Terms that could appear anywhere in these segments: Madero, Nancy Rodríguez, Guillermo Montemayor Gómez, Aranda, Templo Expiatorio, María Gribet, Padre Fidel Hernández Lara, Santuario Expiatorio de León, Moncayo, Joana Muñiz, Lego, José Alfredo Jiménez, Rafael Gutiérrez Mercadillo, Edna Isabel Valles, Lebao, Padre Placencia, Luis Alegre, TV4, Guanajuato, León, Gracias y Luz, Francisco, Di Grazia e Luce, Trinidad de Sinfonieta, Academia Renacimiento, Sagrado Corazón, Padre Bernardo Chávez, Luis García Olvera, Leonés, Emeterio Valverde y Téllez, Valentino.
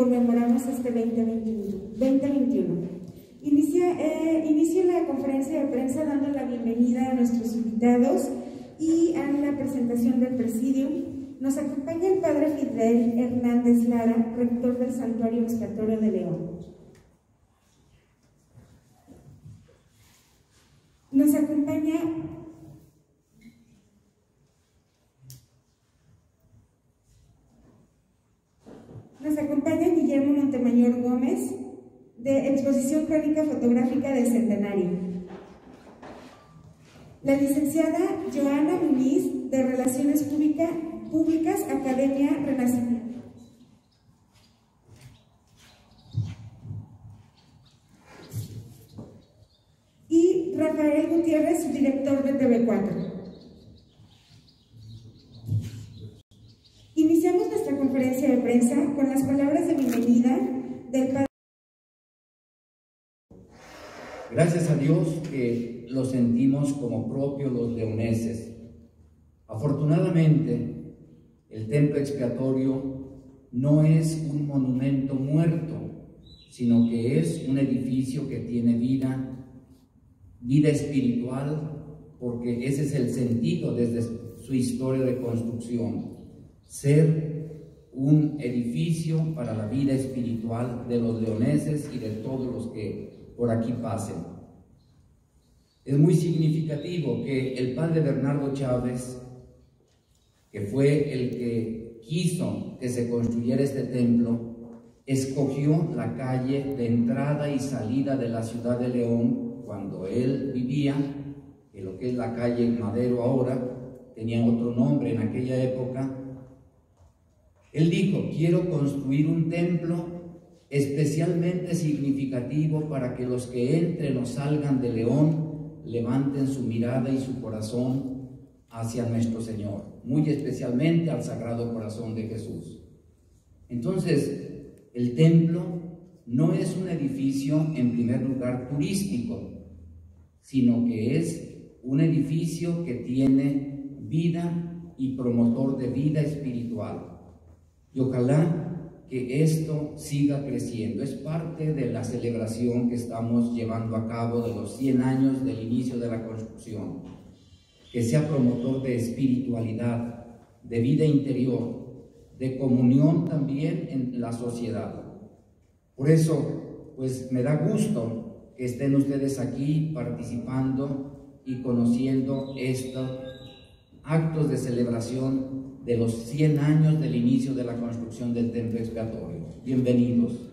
conmemoramos este 2021. Inicio la conferencia de prensa dando la bienvenida a nuestros invitados y a la presentación del presidium. Nos acompaña el Padre Fidel Hernández Lara, rector del Santuario Expiatorio de León. Nos acompaña Guillermo Montemayor Gómez, de Exposición Crónica Fotográfica del Centenario. La licenciada Joana Muñiz, de Relaciones Públicas, Academia Renacimiento. Y Rafael Gutiérrez, subdirector de TV4. Iniciamos nuestra conferencia de prensa con las palabras de bienvenida del Padre. Gracias a Dios que lo sentimos como propio los leoneses. Afortunadamente, el Templo Expiatorio no es un monumento muerto, sino que es un edificio que tiene vida espiritual, porque ese es el sentido desde su historia de construcción, ser un edificio para la vida espiritual de los leoneses y de todos los que por aquí pasen. Es muy significativo que el padre Bernardo Chávez, que fue el que quiso que se construyera este templo, escogió la calle de entrada y salida de la ciudad de León cuando él vivía, en lo que es la calle Madero ahora, tenía otro nombre en aquella época. Él dijo: quiero construir un templo especialmente significativo para que los que entren o salgan de León levanten su mirada y su corazón hacia nuestro Señor, muy especialmente al Sagrado Corazón de Jesús. Entonces, el templo no es un edificio en primer lugar turístico, sino que es un edificio que tiene vida y promotor de vida espiritual. Y ojalá que esto siga creciendo. Es parte de la celebración que estamos llevando a cabo de los 100 años del inicio de la construcción. Que sea promotor de espiritualidad, de vida interior, de comunión también en la sociedad. Por eso, pues me da gusto que estén ustedes aquí participando y conociendo estos actos de celebración de los 100 años del inicio de la construcción del Templo Expiatorio. Bienvenidos.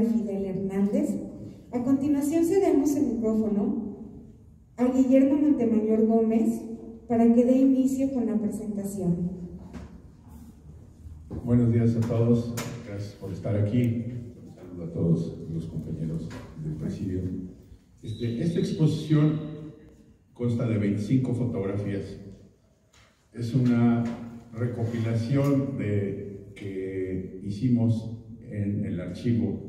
Padre Fidel Hernández. A continuación cedemos el micrófono a Guillermo Montemayor Gómez para que dé inicio con la presentación. Buenos días a todos, gracias por estar aquí. Un saludo a todos los compañeros del presidio. Esta exposición consta de 25 fotografías. Es una recopilación que hicimos en el archivo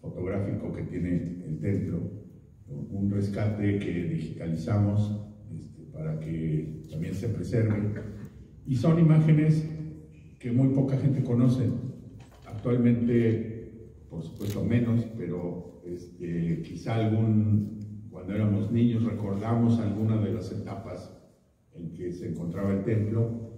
fotográfico que tiene el templo, un rescate que digitalizamos para que también se preserve, y son imágenes que muy poca gente conoce actualmente, por supuesto menos, pero quizá cuando éramos niños recordamos alguna de las etapas en que se encontraba el templo.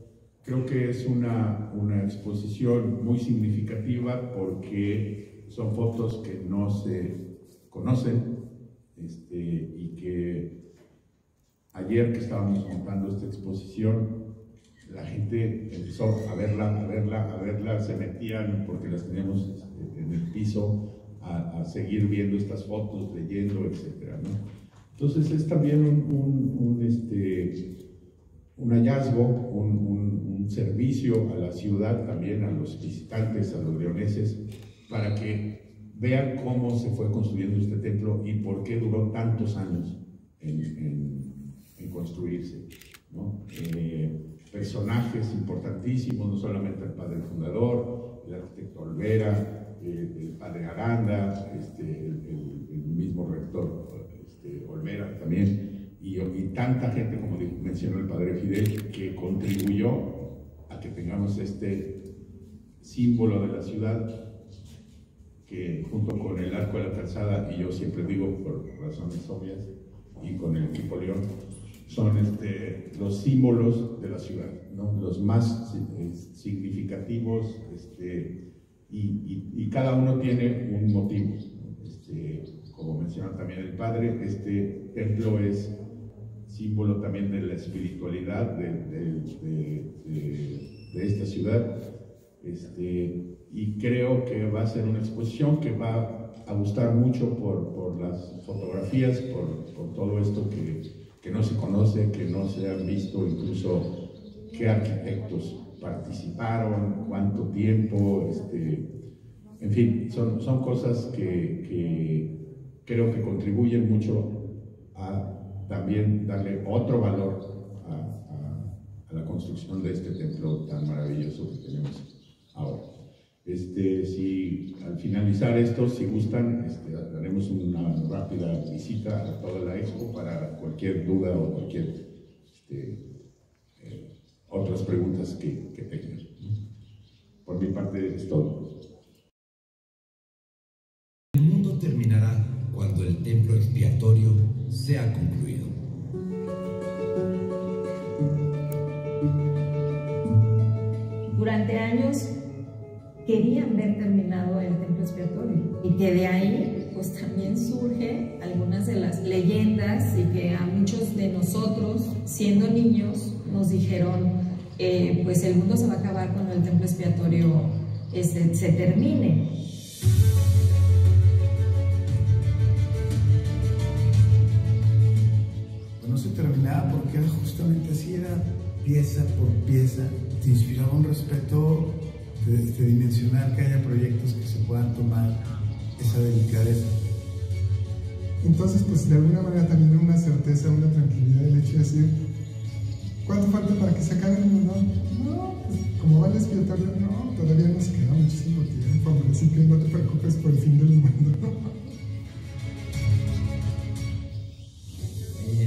Creo que es una exposición muy significativa porque son fotos que no se conocen, y que ayer que estábamos montando esta exposición, la gente empezó a verla, se metían porque las teníamos en el piso a seguir viendo estas fotos, leyendo, etcétera, ¿no? Entonces es también un hallazgo, un servicio a la ciudad, también a los visitantes, a los leoneses, para que vean cómo se fue construyendo este templo y por qué duró tantos años en construirse, ¿no? Personajes importantísimos, no solamente el padre fundador, el arquitecto Olvera, el padre Aranda, el mismo rector Olvera también, y tanta gente, como mencionó el padre Fidel, que contribuyó a que tengamos este símbolo de la ciudad, que junto con el arco de la calzada, y yo siempre digo por razones obvias, y con el equipo León, son los símbolos de la ciudad, ¿no? Los más significativos, y cada uno tiene un motivo. Como menciona también el padre, este templo es símbolo también de la espiritualidad de esta ciudad, y creo que va a ser una exposición que va a gustar mucho por las fotografías, por todo esto que no se conoce, que no se han visto, incluso qué arquitectos participaron, cuánto tiempo, en fin, son cosas que creo que contribuyen mucho a también darle otro valor a la construcción de este templo tan maravilloso que tenemos ahora. Si al finalizar esto, si gustan, haremos una rápida visita a toda la expo para cualquier duda o cualquier otras preguntas que tengan. Por mi parte es todo. El mundo terminará cuando el templo expiatorio sea concluido. Durante años querían ver terminado el templo expiatorio, y que de ahí pues también surge algunas de las leyendas, y que a muchos de nosotros siendo niños nos dijeron pues el mundo se va a acabar cuando el templo expiatorio se termine. Porque era justamente así, era pieza por pieza, te inspiraba un respeto de dimensionar que haya proyectos que se puedan tomar esa delicadeza. Entonces, pues de alguna manera también una certeza, una tranquilidad del hecho de decir, ¿cuánto falta para que se acabe el mundo? No, pues como va el expiatorio, no, todavía nos queda muchísimo tiempo, así que no te preocupes por el fin del mundo.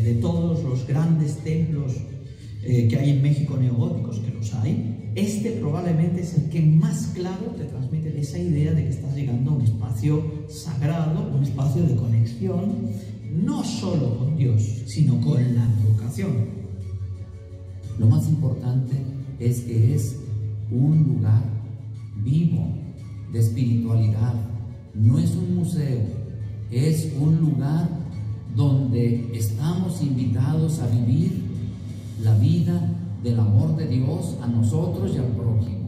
De todos los grandes templos que hay en México neogóticos, que los hay, este probablemente es el que más claro te transmite esa idea de que estás llegando a un espacio sagrado, un espacio de conexión, no solo con Dios, sino con la vocación. Lo más importante es que es un lugar vivo de espiritualidad, no es un museo, es un lugar donde estamos invitados a vivir la vida del amor de Dios a nosotros y al prójimo.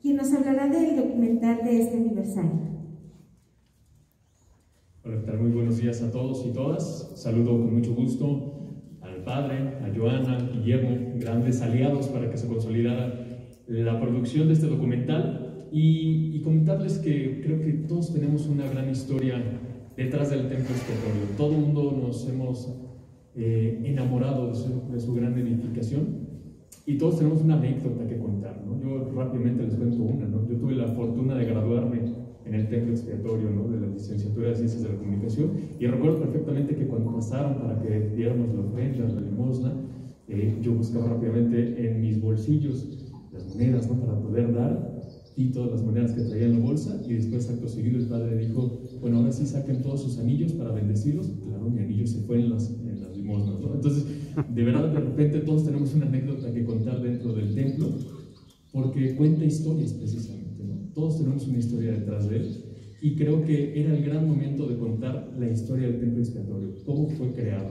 quien nos hablará del documental de este aniversario. Hola, bueno, muy buenos días a todos y todas. Saludo con mucho gusto al padre, a Joana, Guillermo, grandes aliados para que se consolidara la producción de este documental y comentarles que creo que todos tenemos una gran historia detrás del Templo Expiatorio. Todo el mundo nos hemos enamorado de su gran edificación y todos tenemos una anécdota que contar, ¿no? Yo rápidamente les cuento una, ¿no? Yo tuve la fortuna de graduarme en el Templo Expiatorio, ¿no?, de la Licenciatura de Ciencias de la Comunicación, y recuerdo perfectamente que cuando pasaron para que diéramos la ofrenda, la limosna, yo buscaba rápidamente en mis bolsillos las monedas, ¿no?, para poder dar, y todas las monedas que traía en la bolsa, y después acto seguido el padre dijo, bueno, ahora sí saquen todos sus anillos para bendecirlos. Claro, mi anillo se fue en las limosnas, ¿no? Entonces, de verdad, de repente todos tenemos una anécdota que contar dentro del templo, porque cuenta historias precisamente, ¿no? Todos tenemos una historia detrás de él, y creo que era el gran momento de contar la historia del Templo Expiatorio, cómo fue creado,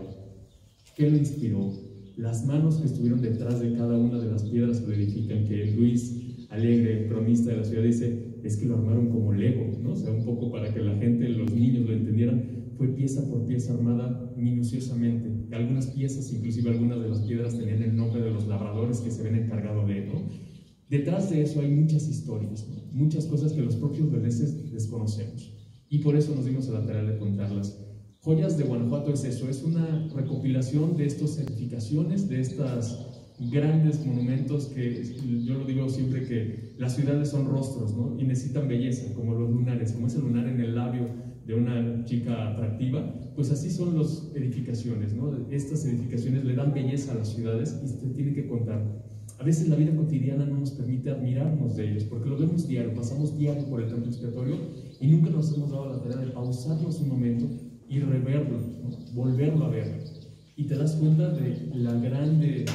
qué lo inspiró, las manos que estuvieron detrás de cada una de las piedras que lo edifican, que Luis Alegre, el cronista de la ciudad, dice, es que lo armaron como Lego, ¿no? O sea, un poco para que la gente, los niños lo entendieran, fue pieza por pieza armada minuciosamente. Algunas piezas, inclusive algunas de las piedras, tenían el nombre de los labradores que se habían encargado de, ¿no? Detrás de eso hay muchas historias, ¿no?, muchas cosas que los propios beleces desconocemos. Y por eso nos dimos a la tarea de contarlas. Joyas de Guanajuato es eso, es una recopilación de estas edificaciones, de estos grandes monumentos que yo lo digo siempre que las ciudades son rostros, ¿no?, y necesitan belleza, como los lunares, como ese lunar en el labio de una chica atractiva, pues así son las edificaciones, ¿no? Estas edificaciones le dan belleza a las ciudades y se tienen que contar. A veces la vida cotidiana no nos permite admirarnos de ellos, porque lo vemos diario, pasamos diario por el Templo Expiatorio y nunca nos hemos dado la tarea de pausarnos un momento y reverlo, ¿no?, volverlo a ver, y te das cuenta de la grande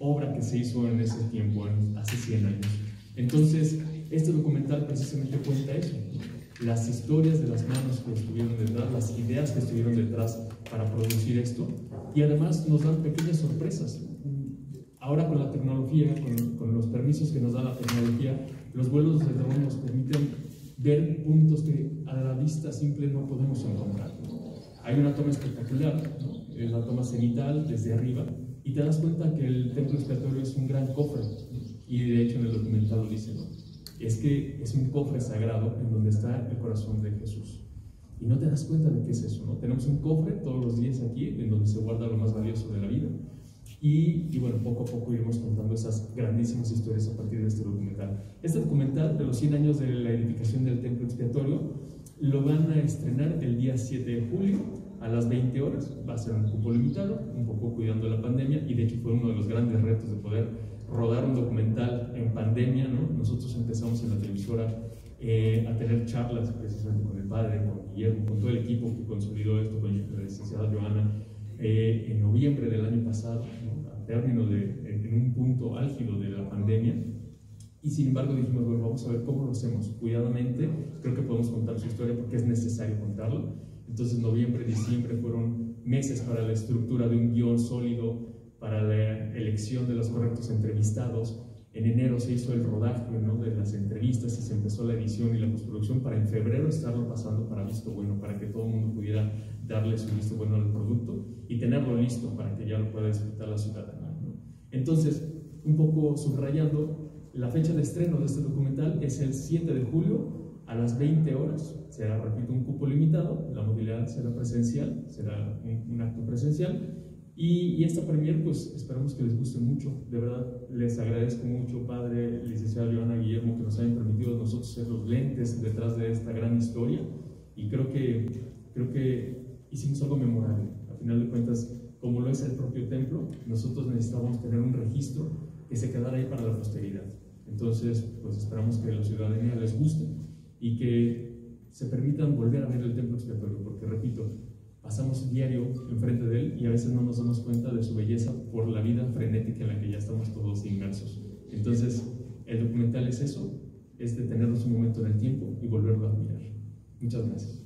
obra que se hizo en ese tiempo, hace 100 años. Entonces, este documental precisamente cuenta eso, ¿no?, las historias de las manos que estuvieron detrás, las ideas que estuvieron detrás para producir esto, y además nos dan pequeñas sorpresas. Ahora con la tecnología, con los permisos que nos da la tecnología, los vuelos de dron nos permiten ver puntos que a la vista simple no podemos encontrar. Hay una toma espectacular, ¿no?, es la toma cenital desde arriba, y te das cuenta que el Templo Expiatorio es un gran cofre, y de hecho en el documental lo dicen, ¿no?, es que es un cofre sagrado en donde está el corazón de Jesús, y no te das cuenta de qué es eso, ¿no? Tenemos un cofre todos los días aquí en donde se guarda lo más valioso de la vida, y bueno, poco a poco iremos contando esas grandísimas historias a partir de este documental. Este documental de los 100 años de la edificación del Templo Expiatorio lo van a estrenar el día 7 de julio a las 20 horas, va a ser un cupo limitado, un poco cuidando la pandemia, y de hecho fue uno de los grandes retos de poder rodar un documental en pandemia, ¿no? Nosotros empezamos en la televisora a tener charlas precisamente con el padre, con Guillermo, con todo el equipo que consolidó esto, con la licenciada Joana, en noviembre del año pasado, ¿no?, a término en un punto álgido de la pandemia. Y sin embargo dijimos, bueno, vamos a ver cómo lo hacemos cuidadosamente, creo que podemos contar su historia porque es necesario contarlo. Entonces noviembre, diciembre fueron meses para la estructura de un guión sólido, para la elección de los correctos entrevistados. En enero se hizo el rodaje, ¿no?, de las entrevistas y se empezó la edición y la postproducción para en febrero estarlo pasando para visto bueno, para que todo el mundo pudiera darle su visto bueno al producto y tenerlo listo para que ya lo pueda disfrutar la ciudadanía, ¿no? Entonces, un poco subrayando, la fecha de estreno de este documental es el 7 de julio a las 20 horas. Será, repito, un cupo limitado, la movilidad será presencial, será un acto presencial. Y esta premier, pues esperamos que les guste mucho. De verdad, les agradezco mucho, padre, licenciada Joana, Guillermo, que nos hayan permitido a nosotros ser los lentes detrás de esta gran historia. Y creo que hicimos algo memorable. Al final de cuentas, como lo es el propio templo, nosotros necesitábamos tener un registro que se quedara ahí para la posteridad. Entonces, pues esperamos que la ciudadanía les guste y que se permitan volver a ver el Templo Expiatorio, porque repito, pasamos diario enfrente de él y a veces no nos damos cuenta de su belleza por la vida frenética en la que ya estamos todos inmersos. Entonces, el documental es eso, es detenernos un momento en el tiempo y volverlo a admirar. Muchas gracias.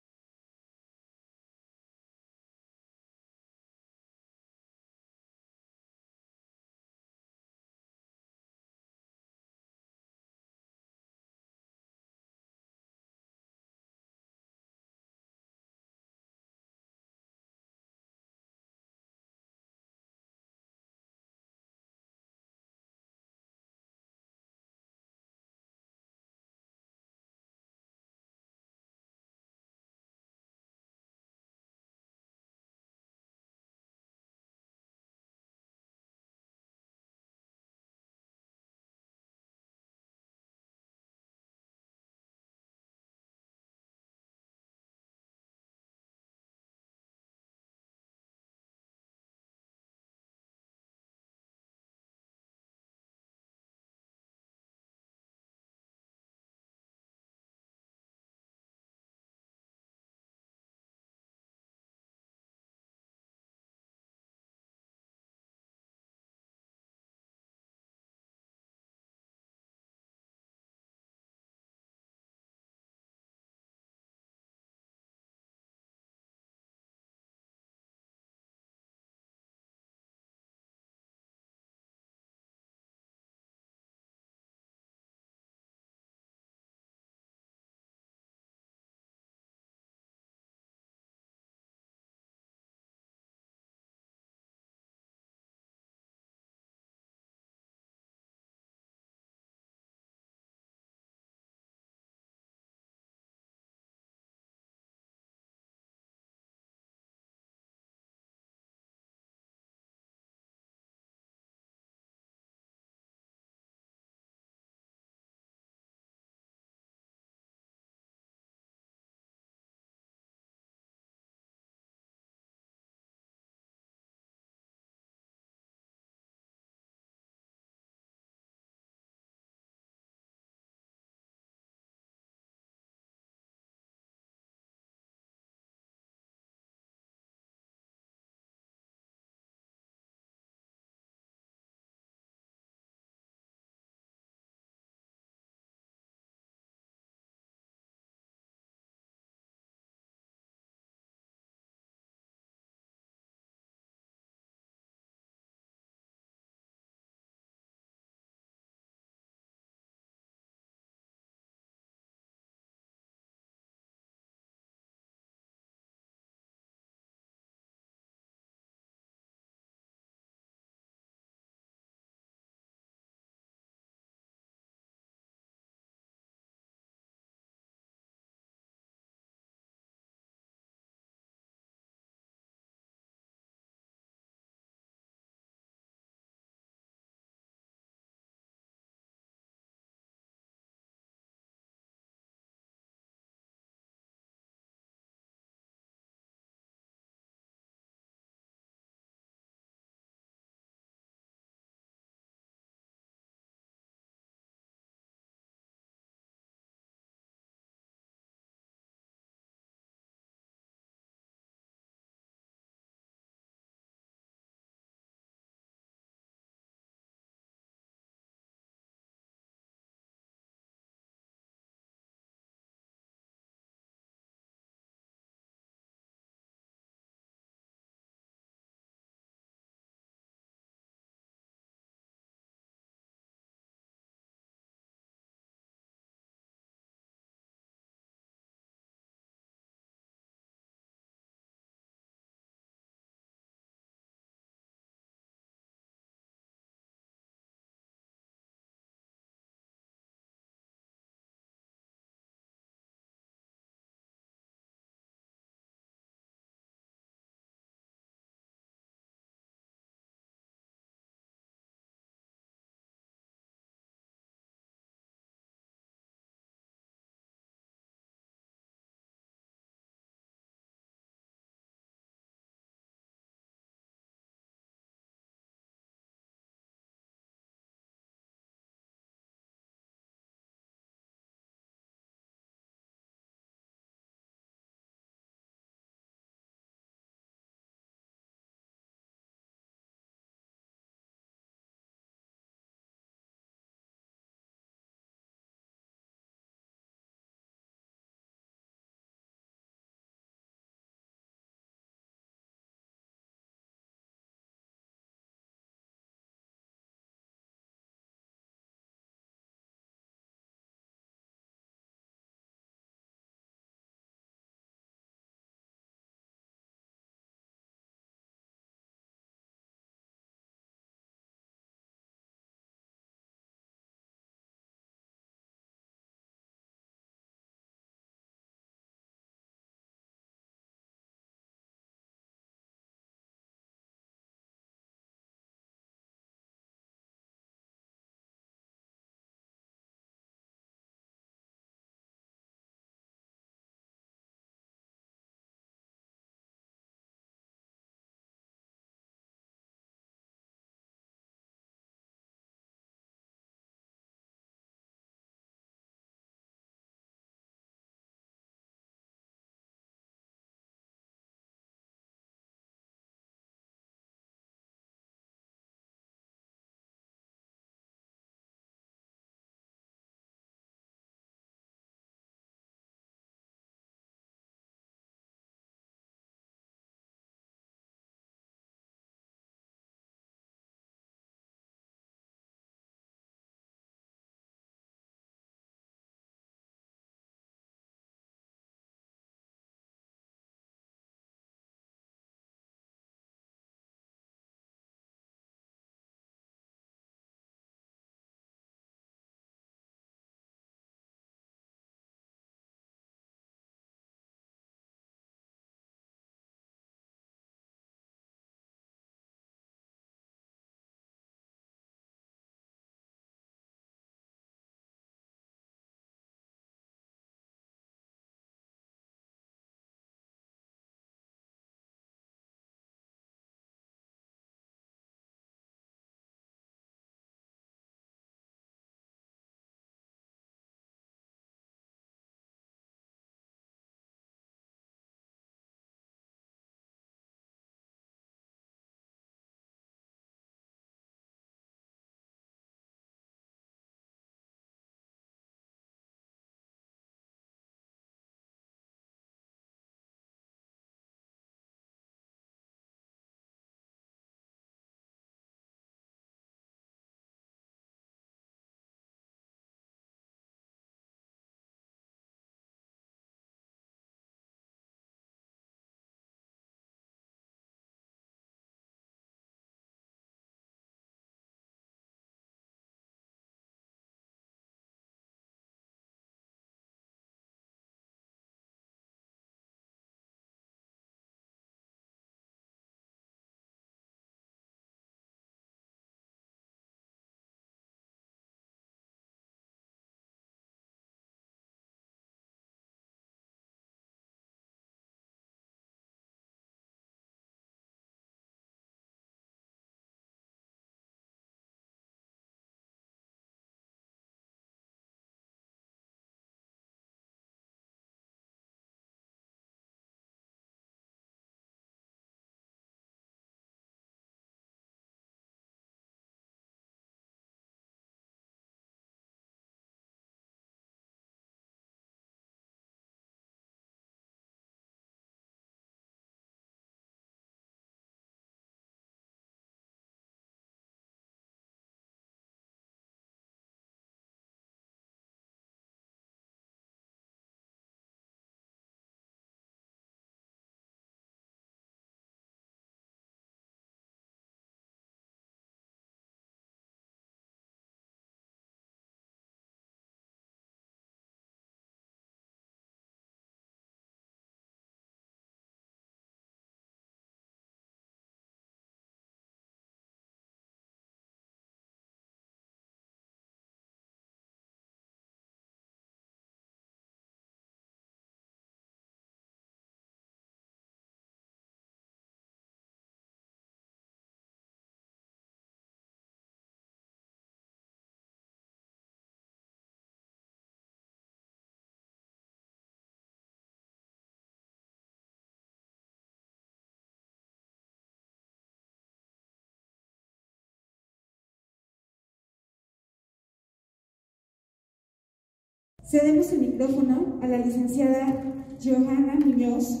Cedemos el micrófono a la licenciada Joana Muñiz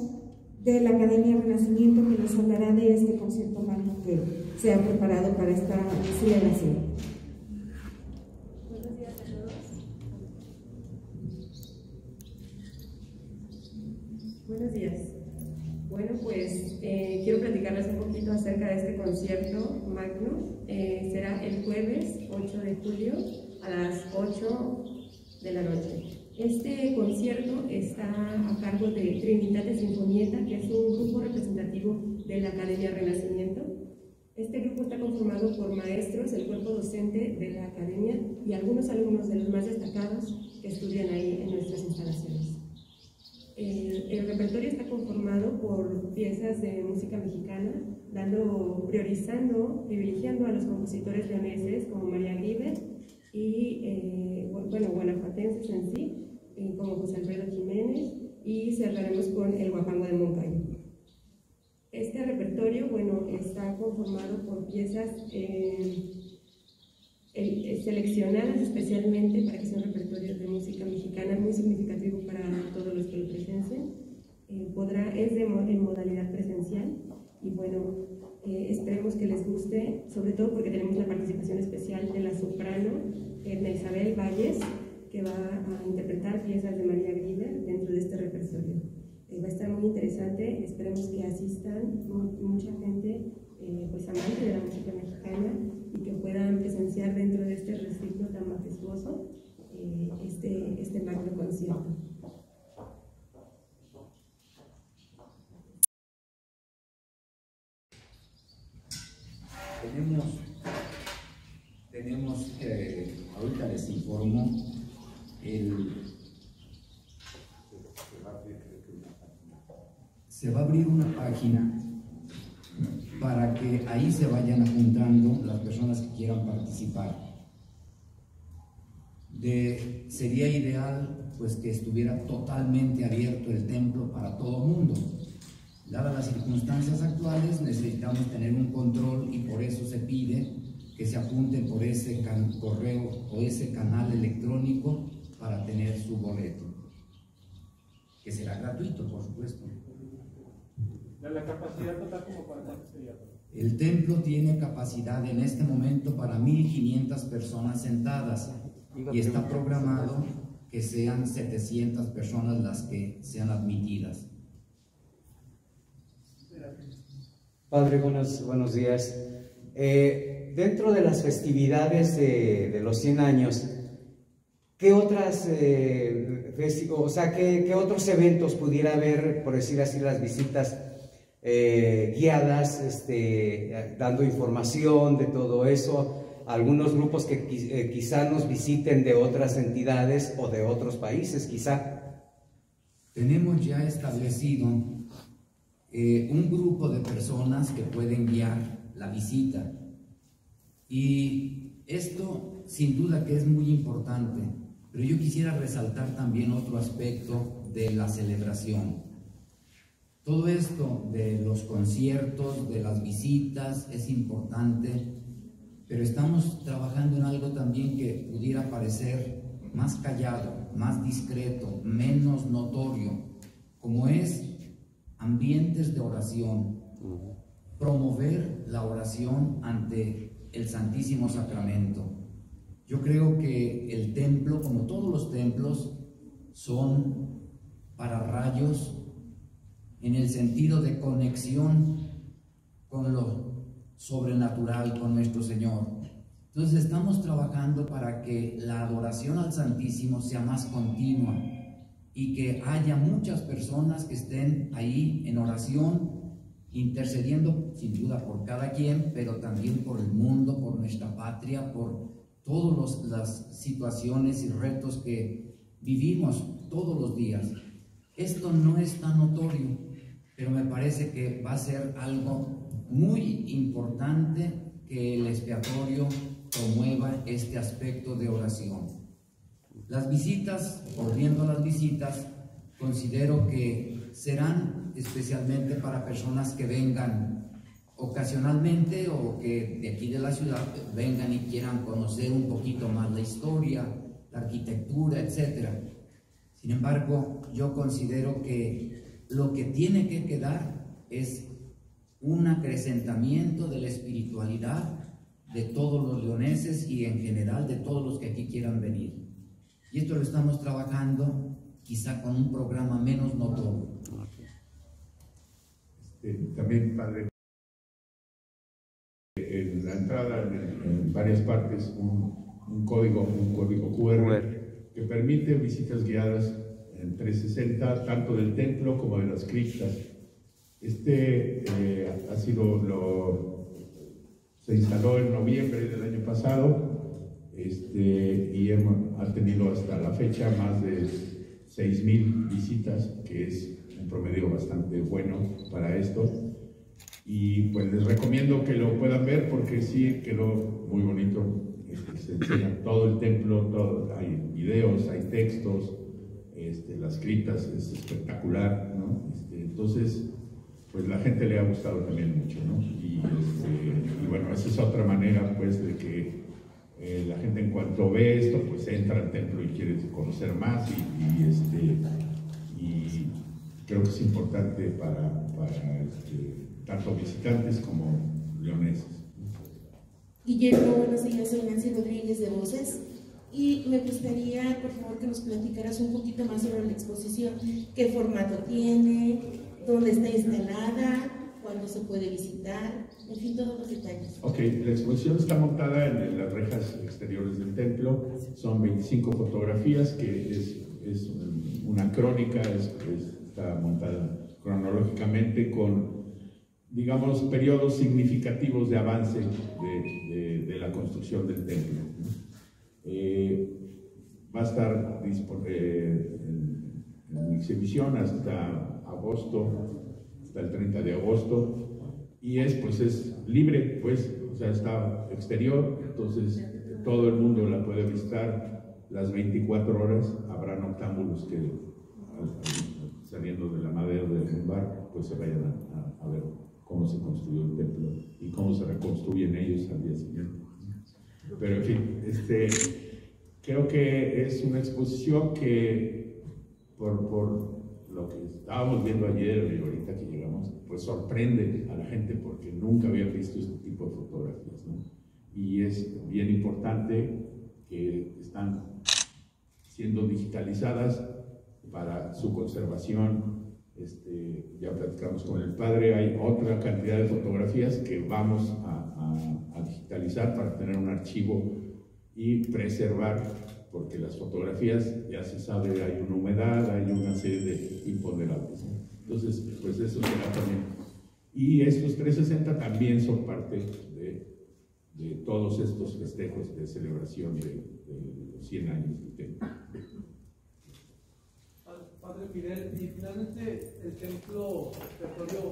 de la Academia Renacimiento, que nos hablará de este concierto mágico que se ha preparado para esta celebración. Buenos días a todos. Buenos días. Bueno, pues quiero platicarles un poquito acerca de este concierto magno. Será el jueves 8 de julio a las 8 de la noche. Este concierto está a cargo de Trinidad de Sinfonieta, que es un grupo representativo de la Academia Renacimiento. Este grupo está conformado por maestros, el cuerpo docente de la Academia y algunos alumnos de los más destacados que estudian ahí en nuestras instalaciones. El repertorio está conformado por piezas de música mexicana, privilegiando a los compositores leoneses como María Gribet y guanajuatenses en sí, como José Alfredo Jiménez, y cerraremos con el guapango de Moncayo. Este repertorio, bueno, está conformado por piezas seleccionadas especialmente para que sean repertorios de música mexicana, muy significativo para todos los que lo presencien. Es en modalidad presencial y bueno, esperemos que les guste, sobre todo porque tenemos la participación especial de la soprano Edna Isabel Valles, que va a interpretar piezas de María Gribet dentro de este repertorio. Va a estar muy interesante, esperemos que asistan mucha gente amante de la música mexicana y que puedan presenciar dentro de este recinto tan majestuoso este magno concierto. Tenemos ahorita les informo se va a abrir una página para que ahí se vayan apuntando las personas que quieran participar. Sería ideal pues que estuviera totalmente abierto el templo para todo el mundo. Dadas las circunstancias actuales, necesitamos tener un control y por eso se pide que se apunten por ese correo o ese canal electrónico para tener su boleto, que será gratuito, por supuesto. ¿La capacidad total como para qué sería? El templo tiene capacidad en este momento para 1.500 personas sentadas y está programado que sean 700 personas las que sean admitidas. Padre, buenos días. Dentro de las festividades de los 100 años, ¿qué otras qué otros eventos pudiera haber, por decir así, las visitas guiadas, dando información de todo eso, algunos grupos que quizá nos visiten de otras entidades o de otros países, quizá? Tenemos ya establecido un grupo de personas que pueden guiar la visita. Y esto sin duda que es muy importante, pero yo quisiera resaltar también otro aspecto de la celebración. Todo esto de los conciertos, de las visitas es importante, pero estamos trabajando en algo también que pudiera parecer más callado, más discreto, menos notorio, como es ambientes de oración, promover la oración ante el Santísimo Sacramento. Yo creo que el templo, como todos los templos, son pararrayos en el sentido de conexión con lo sobrenatural, con nuestro Señor. Entonces estamos trabajando para que la adoración al Santísimo sea más continua y que haya muchas personas que estén ahí en oración, intercediendo sin duda por cada quien, pero también por el mundo, por nuestra patria, por todas las situaciones y retos que vivimos todos los días. Esto no es tan notorio, pero me parece que va a ser algo muy importante que el expiatorio promueva este aspecto de oración. Las visitas, volviendo a las visitas, considero que serán especialmente para personas que vengan ocasionalmente o que de aquí de la ciudad vengan y quieran conocer un poquito más la historia, la arquitectura, etc. Sin embargo, yo considero que lo que tiene que quedar es un acrecentamiento de la espiritualidad de todos los leoneses y en general de todos los que aquí quieran venir. Y esto lo estamos trabajando quizá con un programa menos notorio. También, padre, en la entrada, en varias partes, un código QR que permite visitas guiadas en 360, tanto del templo como de las criptas. Ha sido se instaló en noviembre del año pasado, y ha tenido hasta la fecha más de 6,000 visitas, que es un promedio bastante bueno para esto. Y pues les recomiendo que lo puedan ver, porque sí quedó muy bonito. Se enseña todo el templo, hay videos, hay textos, las criptas, es espectacular, ¿no? Entonces, pues la gente le ha gustado también mucho, ¿no? Y bueno, esa es otra manera, pues, de que la gente, en cuanto ve esto, pues entra al templo y quiere conocer más, y creo que es importante para tanto visitantes como leoneses. Guillermo, buenos días, soy Nancy Rodríguez de Voces, y me gustaría, por favor, que nos platicaras un poquito más sobre la exposición, qué formato tiene, dónde está instalada, cuándo se puede visitar, en fin, todos los detalles. Ok, la exposición está montada en las rejas exteriores del templo, son 25 fotografías, que es una crónica, está montada cronológicamente con, digamos, periodos significativos de avance de la construcción del templo. Va a estar en exhibición hasta agosto, hasta el 30 de agosto, y es libre, pues, o sea, está exterior, entonces todo el mundo la puede visitar las 24 horas. Habrá noctámbulos que, saliendo de la madera del lumbar, pues se vayan a ver cómo se construyó el templo y cómo se reconstruyen ellos al día siguiente. Pero en fin, creo que es una exposición que, por lo que estábamos viendo ayer y ahorita que llegamos, pues sorprende a la gente, porque nunca había visto este tipo de fotografías, ¿no? Y es bien importante que están siendo digitalizadas para su conservación. Ya platicamos con el padre, hay otra cantidad de fotografías que vamos a digitalizar para tener un archivo y preservar, porque las fotografías, ya se sabe, hay una humedad, hay una serie de imponderables, ¿no? Entonces, pues eso será también. Y estos 360 también son parte de todos estos festejos de celebración de los 100 años del templo. Padre Fidel, y finalmente el templo expiatorio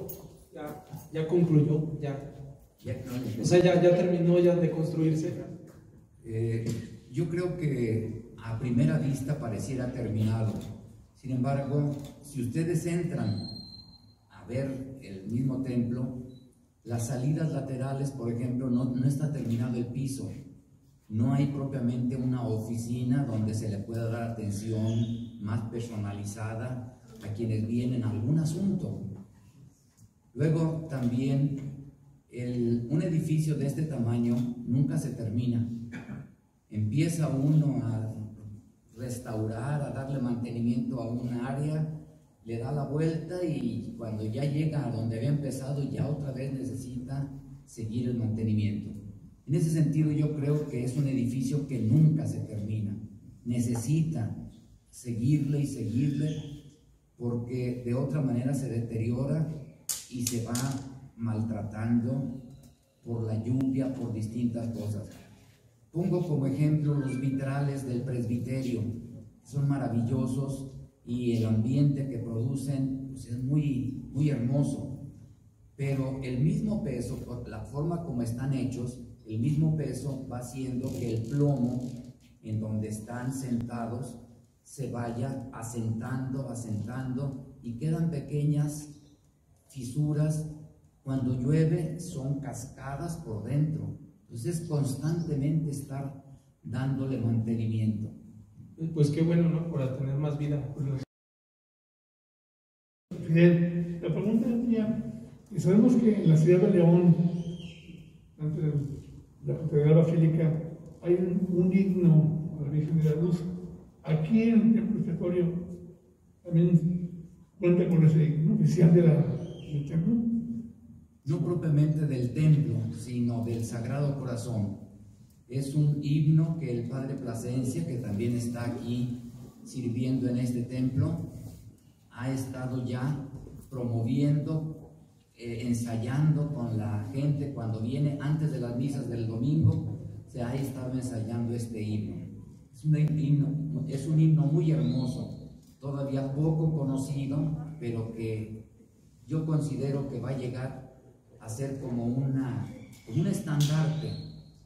ya concluyó, o sea, ya terminó ya de construirse. Yo creo que a primera vista pareciera terminado. Sin embargo, si ustedes entran a ver el mismo templo, las salidas laterales, por ejemplo, no está terminado el piso. No hay propiamente una oficina donde se le pueda dar atención más personalizada a quienes vienen a algún asunto. Luego también, un edificio de este tamaño nunca se termina. Empieza uno a restaurar, a darle mantenimiento a un área, le da la vuelta, y cuando ya llega a donde había empezado, ya otra vez necesita seguir el mantenimiento. En ese sentido, yo creo que es un edificio que nunca se termina. Necesita seguirle y seguirle, porque de otra manera se deteriora y se va maltratando por la lluvia, por distintas cosas. Pongo como ejemplo los vitrales del presbiterio. Son maravillosos, y el ambiente que producen, pues, es muy, muy hermoso. Pero el mismo peso, por la forma como están hechos, el mismo peso va haciendo que el plomo en donde están sentados se vaya asentando, y quedan pequeñas fisuras. Cuando llueve son cascadas por dentro. Entonces, constantemente estar dándole mantenimiento. pues qué bueno, ¿no? Para tener más vida. Fidel, la pregunta es mía. Sabemos que en la ciudad de León, antes de la Catedral Basílica, hay un himno a la Virgen de la Luz. Aquí en el Templo Expiatorio también cuenta con ese himno oficial del templo. No propiamente del templo, sino del Sagrado Corazón. Es un himno que el Padre Placencia, que también está aquí sirviendo en este templo, ha estado ya promoviendo, ensayando con la gente cuando viene antes de las misas del domingo. Se ha estado ensayando este himno. Es un himno muy hermoso, todavía poco conocido, pero que yo considero que va a llegar a ser como un estandarte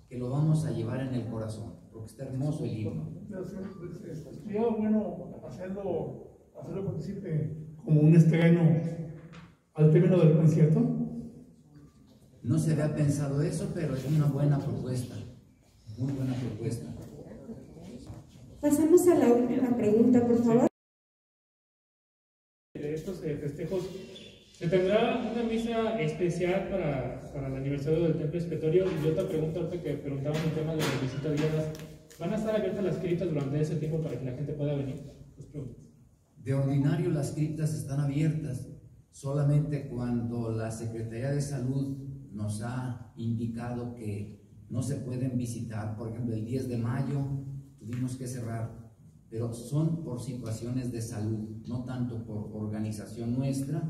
que lo vamos a llevar en el corazón, porque está hermoso el himno. Sería bueno hacerlo partícipe como un estreno al término del concierto. No se había pensado eso, pero es una buena propuesta, muy buena propuesta. Pasamos a la última pregunta, por favor. De estos festejos, ¿se tendrá una misa especial para el aniversario del Templo Expiatorio? Y otra pregunta, ahorita que preguntaban el tema de las visitas guiadas, ¿van a estar abiertas las criptas durante ese tiempo para que la gente pueda venir? De ordinario las criptas están abiertas, solamente cuando la Secretaría de Salud nos ha indicado que no se pueden visitar. Por ejemplo, el 10 de mayo tuvimos que cerrar, pero son por situaciones de salud, no tanto por organización nuestra,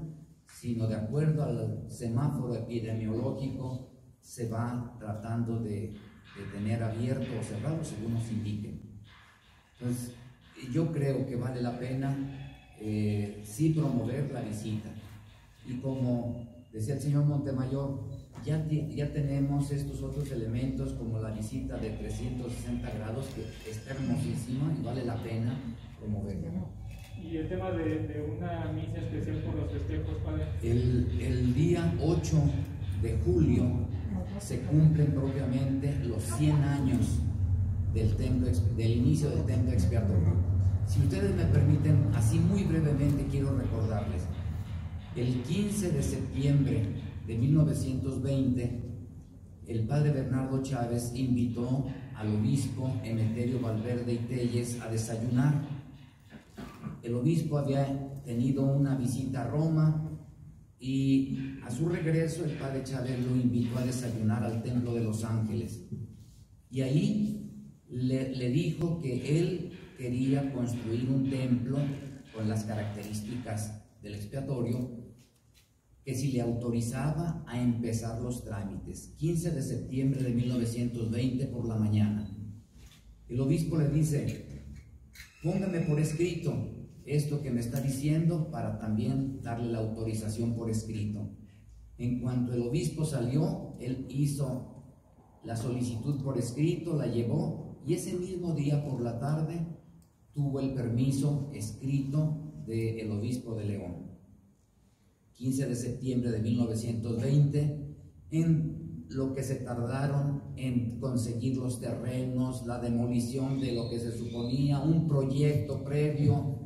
sino de acuerdo al semáforo epidemiológico se va tratando de tener abierto o cerrado según nos indiquen. Entonces yo creo que vale la pena sí promover la visita, y como decía el señor Montemayor, ya tenemos estos otros elementos como la visita de 360 grados que está hermosísima y vale la pena promoverla. ¿Y el tema de una misa especial por los festejos, padre? El día 8 de julio se cumplen propiamente los 100 años del inicio del Templo Expiatorio. Si ustedes me permiten, así muy brevemente quiero recordarles. El 15 de septiembre de 1920, el padre Bernardo Chávez invitó al obispo Emeterio Valverde y Téllez a desayunar. El obispo había tenido una visita a Roma y a su regreso el padre Chávez lo invitó a desayunar al Templo de los Ángeles. Y ahí le dijo que él quería construir un templo con las características del expiatorio, que si le autorizaba a empezar los trámites. 15 de septiembre de 1920 por la mañana. El obispo le dice: póngame por escrito esto que me está diciendo para también darle la autorización por escrito. En cuanto el obispo salió, él hizo la solicitud por escrito, la llevó, y ese mismo día por la tarde tuvo el permiso escrito del obispo de León. 15 de septiembre de 1920, en lo que se tardaron en conseguir los terrenos, la demolición de lo que se suponía un proyecto previo,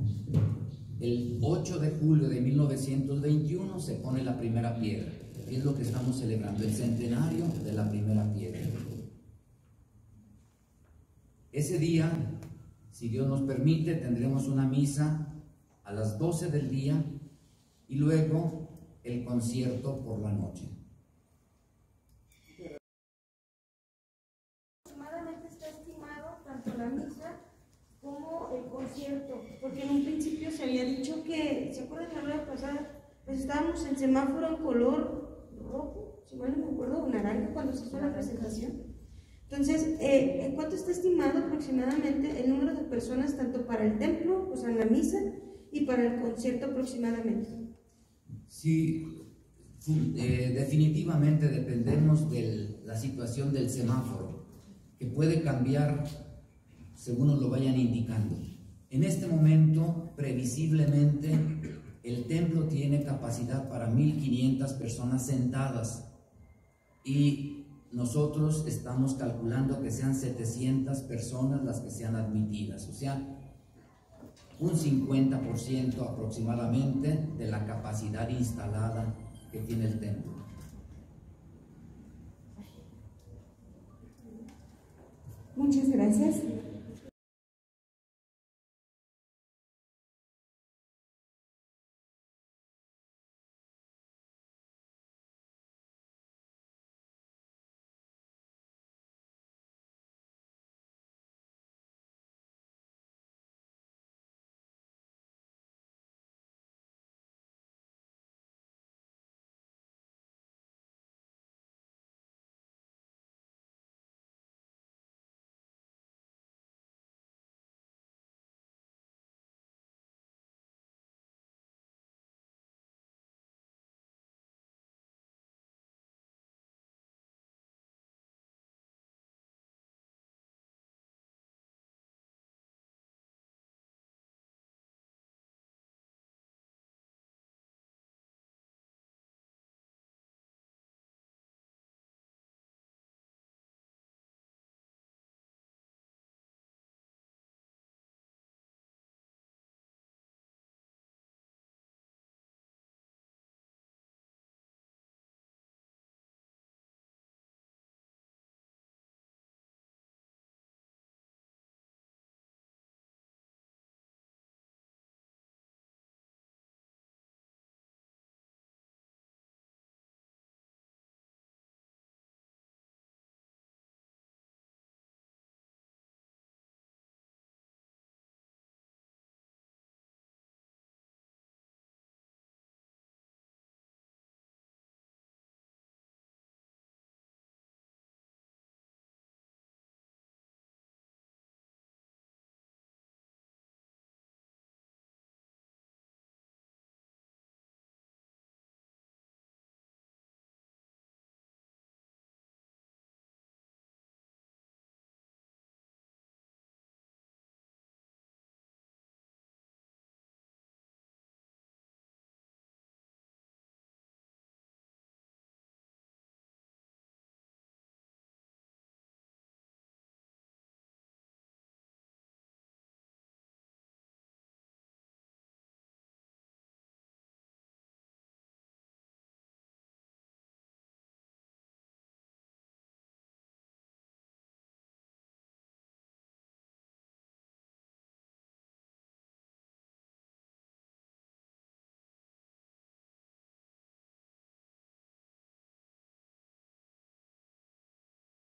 el 8 de julio de 1921 se pone la primera piedra. Es lo que estamos celebrando, el centenario de la primera piedra. Ese día, si Dios nos permite, tendremos una misa a las 12 del día y luego el concierto por la noche. Aproximadamente está estimado tanto la misa como el concierto, porque en un principio se había dicho que, ¿se acuerdan la hora pasada? Pues estábamos en semáforo en color rojo, si mal no me acuerdo, o naranja cuando se hizo la presentación. Entonces, ¿en cuánto está estimado aproximadamente el número de personas tanto para el templo, o sea, en la misa, y para el concierto aproximadamente? Sí, definitivamente dependemos de la situación del semáforo, que puede cambiar según nos lo vayan indicando. En este momento, previsiblemente, el templo tiene capacidad para 1500 personas sentadas y nosotros estamos calculando que sean 700 personas las que sean admitidas. O sea, un 50% aproximadamente de la capacidad instalada que tiene el templo. Muchas gracias.